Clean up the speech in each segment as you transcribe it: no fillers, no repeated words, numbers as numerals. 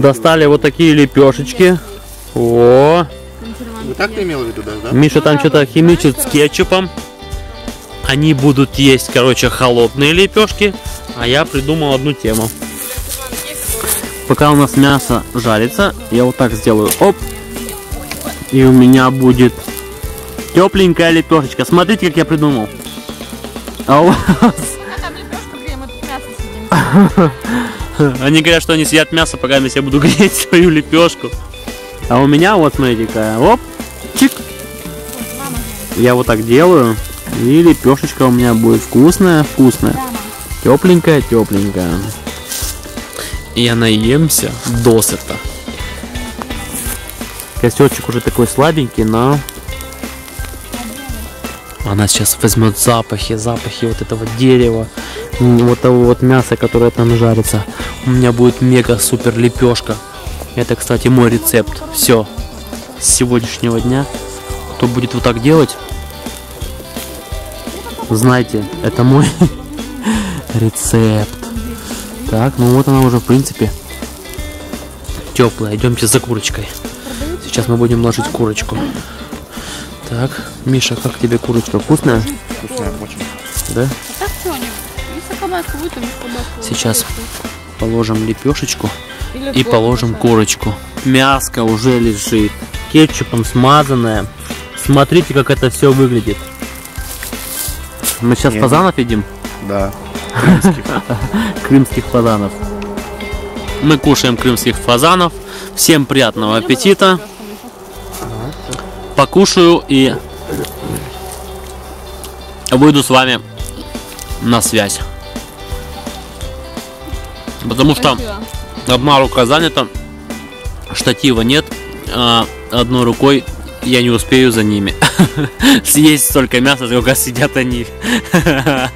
Достали вот такие лепешечки. О! Вот так ты имел в виду, да? Миша там что-то химичит с кетчупом. Они будут есть, короче, холодные лепешки. А я придумал одну тему. Пока у нас мясо жарится, я вот так сделаю. Оп! И у меня будет тепленькая лепешечка. Смотрите, как я придумал. А у вас? А там лепешка, где мы тут мясо сидим. Они говорят, что они съедят мясо, пока я буду греть свою лепешку. А у меня вот, смотрите-ка, оп, чик. Я вот так делаю. И лепешечка у меня будет вкусная. Тепленькая. Я наемся досыта. Костерчик уже такой слабенький, но... Она сейчас возьмет запахи вот этого дерева, вот того вот мяса, которое там жарится. У меня будет мега-супер лепешка. Это, кстати, мой рецепт. Все. С сегодняшнего дня. Кто будет вот так делать, знаете, это мой рецепт. Так, ну вот она уже, в принципе, теплая. Идемте за курочкой. Сейчас мы будем ложить курочку. Так, Миша, как тебе курочка? Вкусная? Вкусная, очень. Да? Сейчас положим лепешечку и положим курочку. Мяско уже лежит, кетчупом смазанное. Смотрите, как это все выглядит. Мы сейчас фазанов едим? Да. Крымских фазанов. Мы кушаем крымских фазанов. Всем приятного аппетита. Покушаю и выйду с вами на связь. Потому что одна рука занята, штатива нет, а одной рукой я не успею за ними. Съесть столько мяса, сколько сидят они. Хотя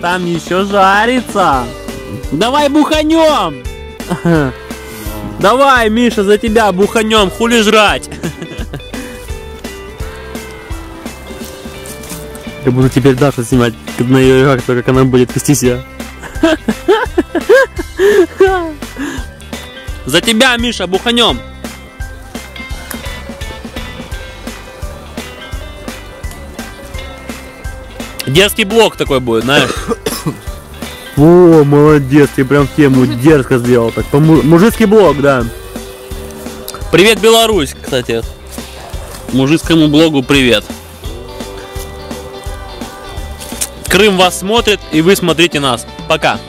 там еще жарится. Давай буханем! Давай, Миша, за тебя буханем, хули жрать! Я буду теперь Дашу снимать на ее реакцию, как она будет вести себя. За тебя, Миша, буханем! Дерзкий блог такой будет, знаешь? О, молодец, ты прям тему дерзко сделал. Так, мужицкий блог, да. Привет, Беларусь, кстати. Мужицкому блогу привет. Крым вас смотрит, и вы смотрите нас. Пока.